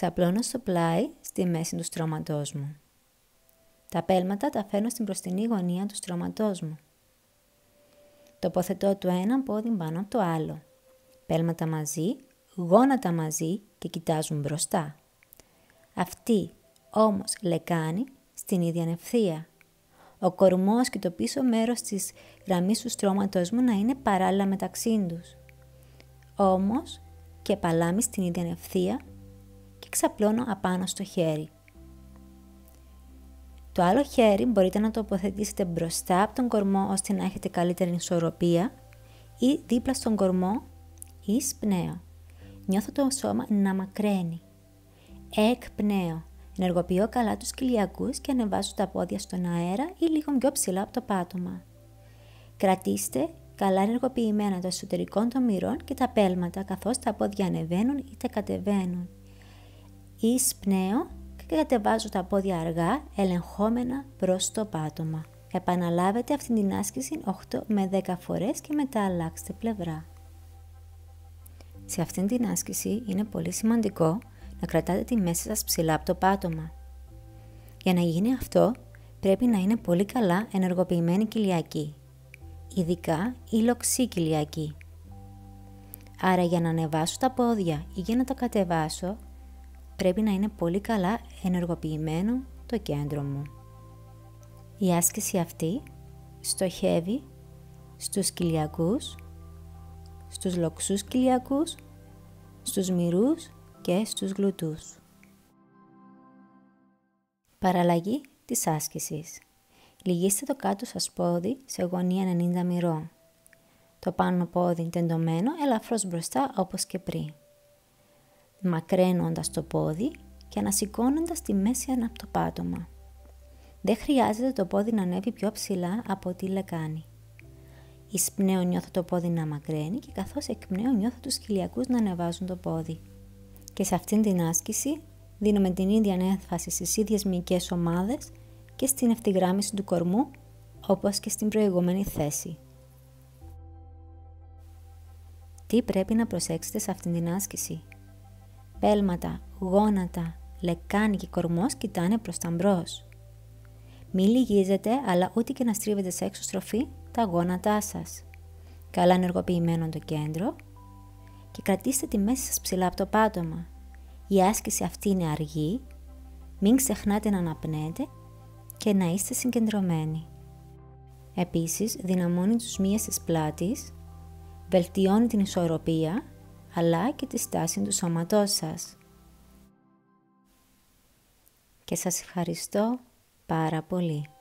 Ξαπλώνω στο πλάι στη μέση του στρώματός μου. Τα πέλματα τα φέρνω στην μπροστινή γωνία του στρώματός μου. Τοποθετώ το ένα πόδι πάνω από το άλλο. Πέλματα μαζί, γόνατα μαζί και κοιτάζουν μπροστά. Αυτή όμως λεκάνη στην ίδια ευθεία. Ο κορμός και το πίσω μέρος της γραμμής του στρώματός μου να είναι παράλληλα μεταξύ τους. Όμως και παλάμη στην ίδια ευθεία και ξαπλώνω απάνω στο χέρι. Το άλλο χέρι μπορείτε να το τοποθετήσετε μπροστά από τον κορμό ώστε να έχετε καλύτερη ισορροπία ή δίπλα στον κορμό ή εισπνέω. Νιώθω το σώμα να μακραίνει. Εκπνέω. Ενεργοποιώ καλά τους κοιλιακούς και ανεβάζω τα πόδια στον αέρα ή λίγο πιο ψηλά από το πάτωμα. Κρατήστε καλά ενεργοποιημένα το εσωτερικό των μυρών και τα πέλματα καθώς τα πόδια ανεβαίνουν είτε κατεβαίνουν. Εισπνέω και κατεβάζω τα πόδια αργά, ελεγχόμενα προς το πάτωμα. Επαναλάβετε αυτήν την άσκηση 8 με 10 φορές και μετά αλλάξτε πλευρά. Σε αυτήν την άσκηση είναι πολύ σημαντικό να κρατάτε τη μέση σας ψηλά από το πάτωμα. Για να γίνει αυτό πρέπει να είναι πολύ καλά ενεργοποιημένη κοιλιακή, ειδικά η λοξή κοιλιακή. Άρα για να ανεβάσω τα πόδια ή για να τα κατεβάσω πρέπει να είναι πολύ καλά ενεργοποιημένο το κέντρο μου. Η άσκηση αυτή στοχεύει στους κοιλιακούς, στους λοξούς κοιλιακούς, στους μυρούς και στους γλουτούς. Παραλλαγή της άσκησης. Λυγίστε το κάτω σας πόδι σε γωνία 90 μοιρών. Το πάνω πόδι τεντωμένο ελαφρώς μπροστά όπως και πριν. Μακραίνοντας το πόδι και ανασηκώνοντας τη μέση από το πάτωμα. Δεν χρειάζεται το πόδι να ανέβει πιο ψηλά από ό,τι λεκάνη. Εισπνέω νιώθω το πόδι να μακραίνει και καθώς εκπνέω νιώθω τους κοιλιακούς να ανεβάζουν το πόδι. Και σε αυτήν την άσκηση δίνουμε την ίδια έμφαση στις ίδιες μυϊκές ομάδες και στην ευθυγράμμιση του κορμού όπως και στην προηγούμενη θέση. Τι πρέπει να προσέξετε σε αυτήν την άσκηση? Πέλματα, γόνατα, λεκάνη και κορμός κοιτάνε προς τα μπρος. Μη λυγίζετε αλλά ούτε και να στρίβετε σε εξωστροφή τα γόνατά σας. Καλά ενεργοποιημένο το κέντρο και κρατήστε τη μέση σας ψηλά από το πάτωμα. Η άσκηση αυτή είναι αργή, μην ξεχνάτε να αναπνέετε και να είστε συγκεντρωμένοι. Επίσης δυναμώνει τους μύες της πλάτης, βελτιώνει την ισορροπία αλλά και τη στάση του σώματός σας. Και σας ευχαριστώ πάρα πολύ.